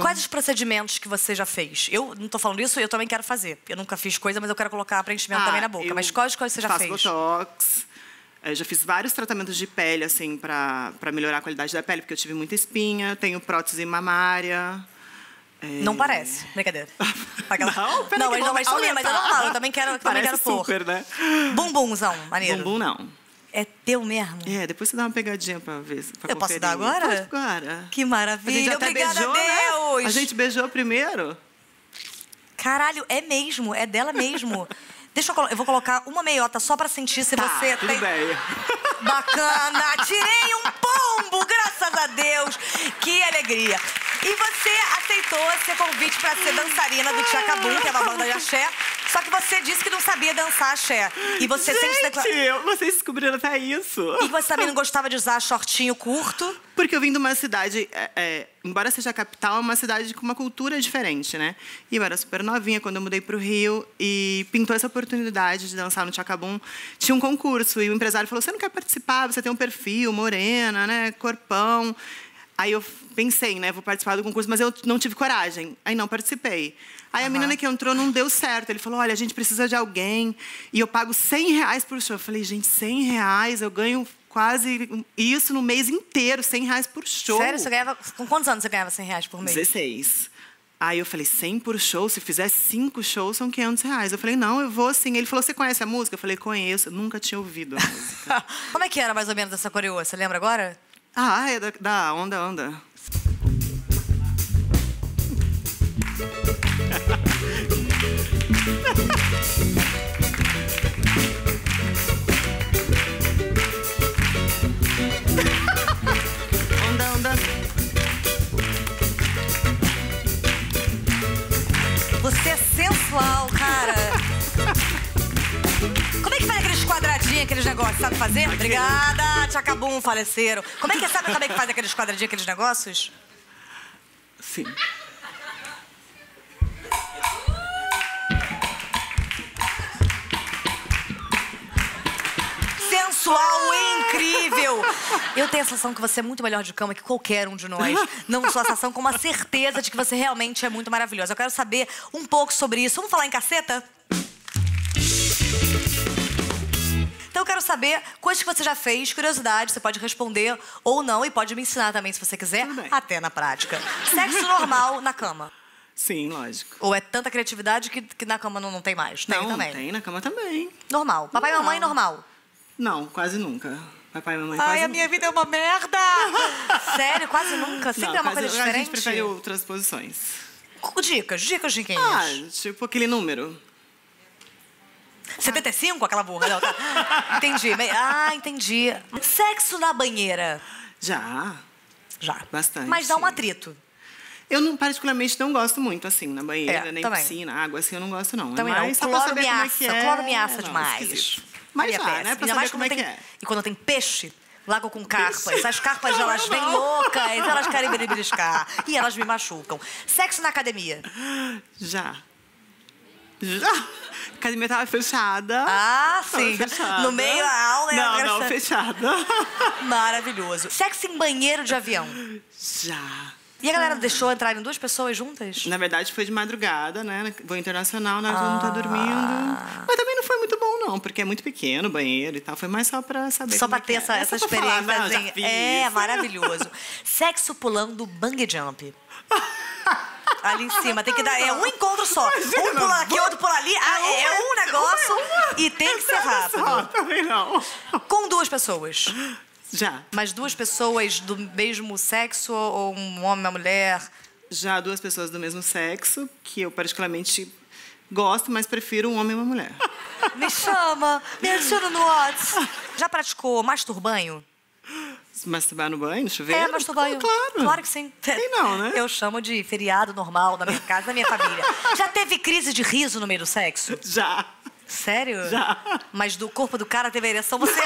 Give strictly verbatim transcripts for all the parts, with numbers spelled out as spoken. Quais os procedimentos que você já fez? Eu não tô falando isso, eu também quero fazer. Eu nunca fiz coisa, mas eu quero colocar preenchimento ah, também na boca. Mas quais coisas você já fez? Faço botox. Eu já fiz vários tratamentos de pele, assim, pra, pra melhorar a qualidade da pele, porque eu tive muita espinha, tenho prótese mamária. É... Não parece, brincadeira. Aquela... Não, peraí, não, mas não vai sumir, mas eu não falo, eu também quero, também quero super, pôr. Né? Bumbumzão, maneiro. Bumbum não. É teu mesmo? É, depois você dá uma pegadinha pra ver. Pra eu conferir. Posso dar agora? Pode agora. Que maravilha, a gente até obrigada beijou, a Deus. Né? A gente beijou primeiro? Caralho, é mesmo, é dela mesmo. Deixa eu, eu vou colocar uma meiota só pra sentir se tá, você tudo tem... bem. Bacana, tirei um pombo, graças a Deus. Que alegria. E você aceitou esse convite pra ser dançarina do Tchakabum, que é uma banda de axé. Só que você disse que não sabia dançar axé. E você sempre declarou... Vocês descobriram até isso. E você também não gostava de usar shortinho curto? Porque eu vim de uma cidade, é, é, embora seja a capital, é uma cidade com uma cultura diferente, né? E eu era super novinha quando eu mudei pro Rio e pintou essa oportunidade de dançar no Tchakabum. Tinha um concurso e o empresário falou, você não quer participar, você tem um perfil, morena, né, corpão. Aí eu pensei, né, vou participar do concurso, mas eu não tive coragem. Aí não participei. Aí uhum. a menina que entrou não deu certo. Ele falou, olha, a gente precisa de alguém. E eu pago cem reais por show. Eu falei, gente, cem reais? Eu ganho quase isso no mês inteiro, cem reais por show. Sério? Você ganhava... Com quantos anos você ganhava cem reais por mês? dezesseis. Aí eu falei, cem por show? Se fizer cinco shows, são quinhentos reais. Eu falei, não, eu vou sim. Ele falou, você conhece a música? Eu falei, conheço. Eu nunca tinha ouvido a música. Como é que era mais ou menos essa coreô? Você lembra agora? Ah, é da, da onda, onda. Onda, onda. Você é sensual, cara. Como é que faz aqueles quadradinhos, aqueles negócios? Sabe fazer? Obrigada. Tchakabum, faleceram. Como é que sabe como é que faz aqueles quadradinhos, aqueles negócios? Sim. Sensual incrível! Eu tenho a sensação que você é muito melhor de cama que qualquer um de nós. Não só a sensação, como a certeza de que você realmente é muito maravilhosa. Eu quero saber um pouco sobre isso. Vamos falar em caceta? Então eu quero saber coisas que você já fez, curiosidade, você pode responder ou não e pode me ensinar também se você quiser, até na prática. Sexo normal na cama. Sim, lógico. Ou é tanta criatividade que, que na cama não, não tem mais? Tem não, também. Não, tem na cama também. Normal. Papai e mamãe, normal? Não, quase nunca. Papai e mamãe, quase Ai, a minha nunca. vida é uma merda! Sério, quase nunca? Sempre não, é uma quase, coisa diferente? A gente prefere outras posições. Dicas, dicas de quem? Ah, tipo aquele número. setenta e cinco? Aquela burra. Não, tá. Entendi. Ah, entendi. Sexo na banheira? Já. Já. Bastante. Mas dá um atrito. Eu, não, particularmente, não gosto muito, assim, na banheira, é, nem também. piscina, água, assim, eu não gosto, não. Também é mais não. O cloro me assa. É. O cloro me assa demais. Mas já, né? Pra saber como é que é. E quando tem peixe, lago com carpas. As carpas, não, elas não. vêm loucas, elas querem me beliscar. E elas me machucam. Sexo na academia? Já. Já. A academia tava fechada. Ah, sim. Fechada. No meio da aula... Não, era não, essa... fechada. Maravilhoso. Sexo em banheiro de avião? Já. E a galera ah. deixou entrar em duas pessoas juntas? Na verdade, foi de madrugada, né? Voo internacional, nós ah. não tá dormindo. Mas também não foi muito bom, não, porque é muito pequeno o banheiro e tal. Foi mais só pra saber Só pra ter é. essa, essa experiência. Falar, não, assim. É, maravilhoso. Sexo pulando bungee jump. Ali em cima, tem que dar, é um encontro só. Imagina, um pula aqui, outro pula ali, ah, é, é um negócio uma, e tem que ser rápido. Só, também não. Com duas pessoas? Já. Mas duas pessoas do mesmo sexo ou um homem e uma mulher? Já duas pessoas do mesmo sexo, que eu particularmente gosto, mas prefiro um homem e uma mulher. Me chama, me adiciona no WhatsApp. Já praticou masturbanho? Se masturbar no banho, no chuveiro? É, masturbar no banho. Claro. Claro que sim. Sim, não, né? Eu chamo de feriado normal na minha casa, na minha família. Já teve crise de riso no meio do sexo? Já. Sério? Já. Mas do corpo do cara teve ereção, você...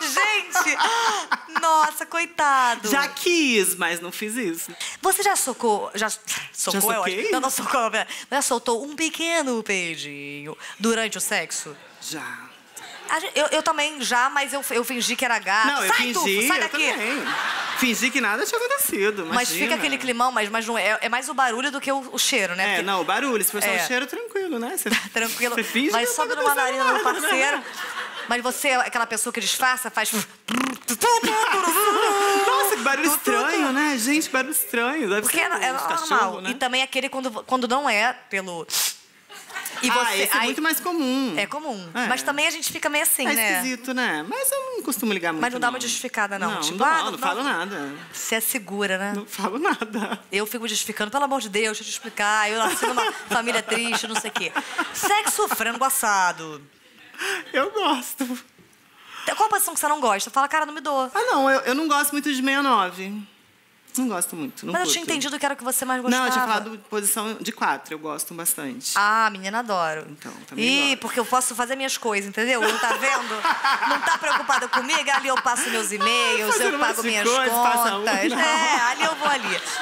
Gente! Nossa, coitado. Já quis, mas não fiz isso. Você já socou... Já socou, já eu Não, não socou. Já soltou um pequeno peidinho durante o sexo? Já. Eu, eu também já, mas eu, eu fingi que era gato. Não, eu sai, fingi, tu, sai daqui. Eu também. Fingi que nada tinha acontecido, imagina. Mas fica aquele climão, mas, mas não é, é mais o barulho do que o, o cheiro, né? É, porque... não, o barulho. Se for só é. o cheiro, tranquilo, né? Você, tranquilo. Você finge mas sobe numa narina do parceiro. Né? Mas você é aquela pessoa que disfarça, faz... Nossa, que barulho estranho, né? Gente, barulho estranho. Deve porque ser é, é cachorro, normal. Né? E também aquele quando, quando não é pelo... E você, ah, esse aí, é muito mais comum. É comum. É. Mas também a gente fica meio assim, é né? É esquisito, né? Mas eu não costumo ligar muito, Mas não dá não. uma justificada, não. Não, tipo, não, ah, não, não falo não... nada. Você é segura, né? Não falo nada. Eu fico justificando, pelo amor de Deus, deixa eu te explicar. Eu nasci numa família triste, não sei o quê. Sexo, frango assado. Eu gosto. Qual a posição que você não gosta? Fala, cara, não me dou. Ah, não. Eu, eu não gosto muito de seis nove. Não gosto muito, não Mas curto. Eu tinha entendido que era o que você mais gostava. Não, eu tinha falado de posição de quatro, eu gosto bastante. Ah, menina, adoro. Então, também Ih, adoro. Porque eu posso fazer minhas coisas, entendeu? Não tá vendo? Não tá preocupada comigo? Ali eu passo meus e-mails, ah, eu pago minhas coisa, contas. É, ali eu vou ali.